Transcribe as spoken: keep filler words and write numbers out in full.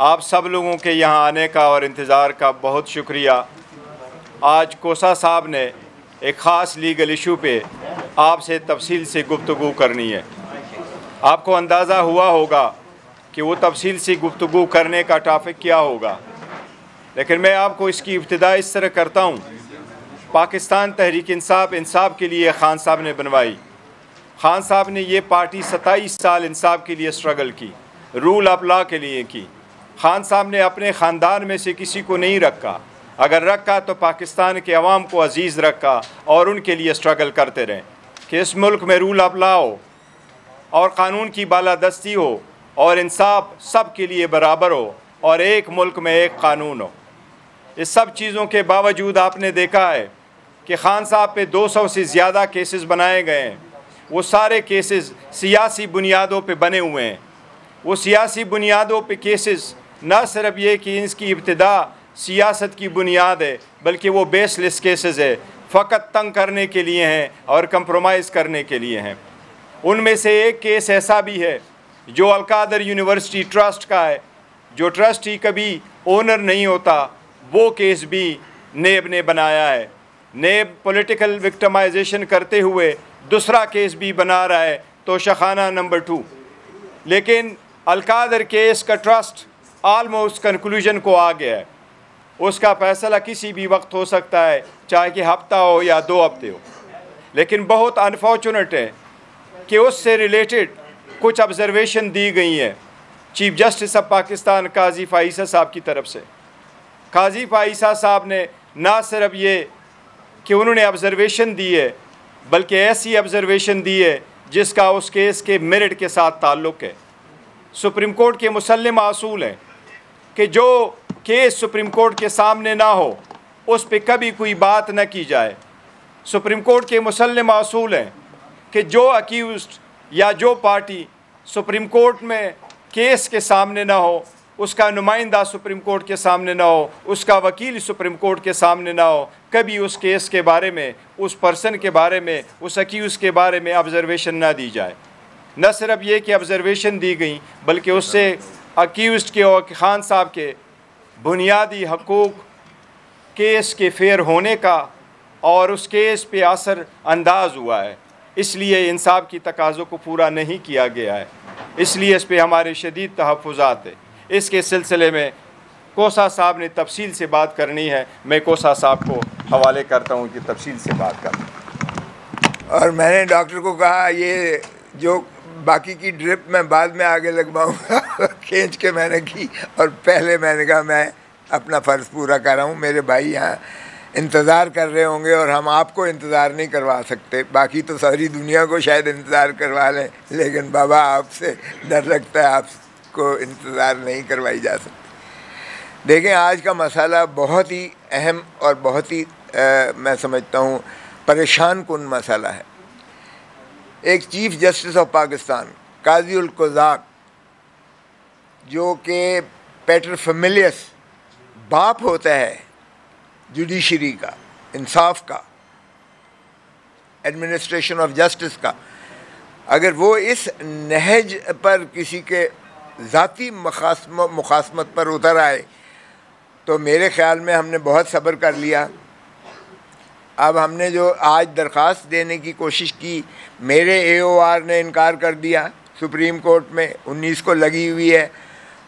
आप सब लोगों के यहाँ आने का और इंतज़ार का बहुत शुक्रिया। आज कोसा साहब ने एक ख़ास लीगल इशू पे आपसे तफसील से गुफ्तगू करनी है। आपको अंदाज़ा हुआ होगा कि वो तफसील से गुफ्तगू करने का टॉपिक क्या होगा, लेकिन मैं आपको इसकी इब्तिदा इस तरह करता हूँ। पाकिस्तान तहरीक इंसाफ इंसाफ के लिए खान साहब ने बनवाई। खान साहब ने ये पार्टी सत्ताईस साल इंसाफ के लिए स्ट्रगल की, रूल ऑफ लॉ के लिए की। खान साहब ने अपने ख़ानदान में से किसी को नहीं रखा, अगर रखा तो पाकिस्तान के अवाम को अजीज़ रखा और उनके लिए स्ट्रगल करते रहें कि इस मुल्क में रूल ऑफ लॉ हो और क़ानून की बालादस्ती हो और इंसाफ सब के लिए बराबर हो और एक मुल्क में एक कानून हो। इस सब चीज़ों के बावजूद आपने देखा है कि खान साहब पे दो सौ से ज़्यादा केसेस बनाए गए हैं। वो सारे केसेस सियासी बुनियादों पे बने हुए हैं। वो सियासी बुनियादों पे केसेस न सिर्फ ये कि इसकी इब्तिदा सियासत की बुनियाद है, बल्कि वो बेसलेस केसेस है, फ़कत तंग करने के लिए हैं और कंप्रोमाइज़ करने के लिए हैं। उनमें से एक केस ऐसा भी है जो अलकादर यूनिवर्सिटी ट्रस्ट का है, जो ट्रस्ट ही कभी ओनर नहीं होता। वो केस भी नेब ने बनाया है। नेब पॉलिटिकल विक्टिमाइजेशन करते हुए दूसरा केस भी बना रहा है, तोशखाना नंबर टू। लेकिन अलकादर केस का ट्रस्ट आलमोस्ट कंक्लूजन को आ गया है। उसका फैसला किसी भी वक्त हो सकता है, चाहे कि हफ्ता हो या दो हफ्ते हो। लेकिन बहुत अनफॉर्चुनेट है कि उससे रिलेटेड कुछ ऑब्जर्वेशन दी गई हैं chief justice of Pakistan Qazi Faez Isa साहब की तरफ से। काजी फाइज़ ईसा साहब ने ना सिर्फ ये कि उन्होंने ऑब्जर्वेशन दी है, बल्कि ऐसी ऑब्जर्वेशन दी है जिसका उस केस के मेरिट के साथ ताल्लुक़ है। सुप्रीम कोर्ट के मुसल्लम असूल हैं कि जो केस सुप्रीम कोर्ट के सामने ना हो, उस पर कभी कोई बात न की जाए। सुप्रीम कोर्ट के मुसल्लम असूल हैं कि जो अक्यूज़्ड या जो पार्टी सुप्रीम कोर्ट में केस के सामने ना हो, उसका नुमाइंदा सुप्रीम कोर्ट के सामने ना हो, उसका वकील सुप्रीम कोर्ट के सामने ना हो, कभी उस केस के बारे में, उस पर्सन के बारे में, उस अक्यूज़ के बारे में ऑब्जर्वेशन ना दी जाए। न सिर्फ ये कि ऑब्जर्वेशन दी गई, बल्कि उससे अक्यूज़ के और खान साहब के बुनियादी हकूक़, केस के फेयर होने का और उस केस पे असर अंदाज हुआ है। इसलिए इंसाफ की तकाज़ों को पूरा नहीं किया गया है। इसलिए इस पर हमारे शदीद तहफ़्फ़ुज़ात है। इसके सिलसिले में कोसा साहब ने तफसील से बात करनी है। मैं कोसा साहब को हवाले करता हूँ कि तफसील से बात करें। और मैंने डॉक्टर को कहा ये जो बाकी की ड्रिप मैं बाद में आगे लगवाऊँगा, खींच के मैंने की और पहले मैंने कहा मैं अपना फ़र्ज़ पूरा कर रहा हूँ। मेरे भाई यहाँ इंतज़ार कर रहे होंगे और हम आपको इंतज़ार नहीं करवा सकते। बाकी तो सारी दुनिया को शायद इंतज़ार करवा लें, लेकिन बाबा आपसे डर लगता है, आपको इंतज़ार नहीं करवाई जा सकती। देखें, आज का मसला बहुत ही अहम और बहुत ही आ, मैं समझता हूँ परेशान कुन मसला है। एक चीफ जस्टिस ऑफ पाकिस्तान काजी उल-क़ुज़ात, जो कि पैटर फैमिलियस बाप होता है जुडिशरी का, इंसाफ का, एडमिनिस्ट्रेशन ऑफ जस्टिस का, अगर वो इस नहज पर किसी के ज़ाती मुखासमत पर उतर आए तो मेरे ख़्याल में हमने बहुत सब्र कर लिया। अब हमने जो आज दरख्वास्त देने की कोशिश की, मेरे ए ओ आर ने इनकार कर दिया। सुप्रीम कोर्ट में उन्नीस को लगी हुई है।